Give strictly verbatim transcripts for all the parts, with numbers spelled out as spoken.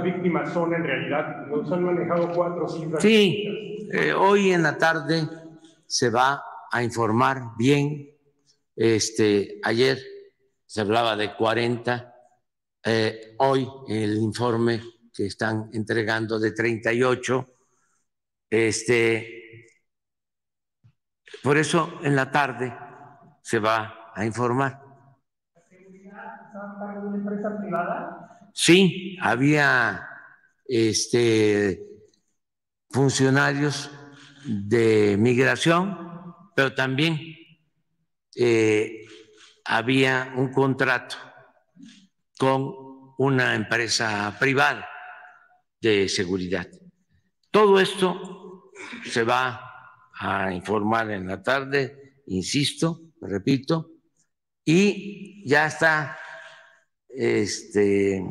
¿cuántas víctimas son en realidad? Nos han manejado cuatro cifras. Sí, eh, hoy en la tarde se va a informar bien. Este, ayer se hablaba de cuarenta, eh, hoy el informe que están entregando de treinta y ocho. Este, por eso en la tarde se va a informar. ¿La seguridad está para una empresa privada? Sí, había este, funcionarios de migración, pero también eh, había un contrato con una empresa privada de seguridad. Todo esto se va a informar en la tarde, insisto, repito, y ya está este,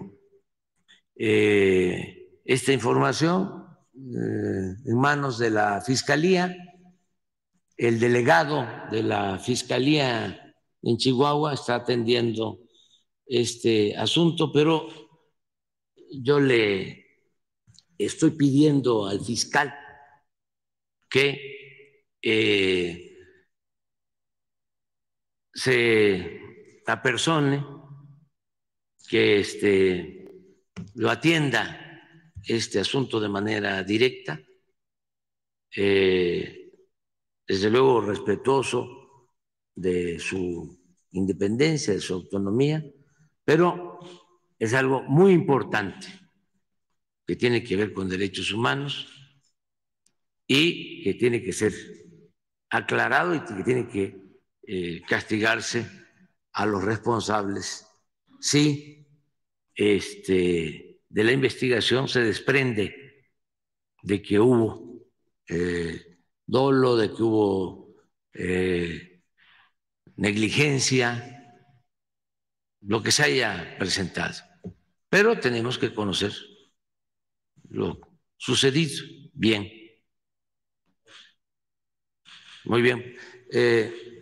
eh, esta información eh, en manos de la Fiscalía. El delegado de la Fiscalía en Chihuahua está atendiendo este asunto, pero yo le estoy pidiendo al fiscal que eh, se apersone, que este, lo atienda este asunto de manera directa, eh, desde luego respetuoso de su independencia, de su autonomía, pero es algo muy importante que tiene que ver con derechos humanos y que tiene que ser aclarado y que tiene que eh, castigarse a los responsables si este, de la investigación se desprende de que hubo eh, dolo, de que hubo eh, negligencia, lo que se haya presentado. Pero tenemos que conocer lo sucedido. Bien. Muy bien. Eh,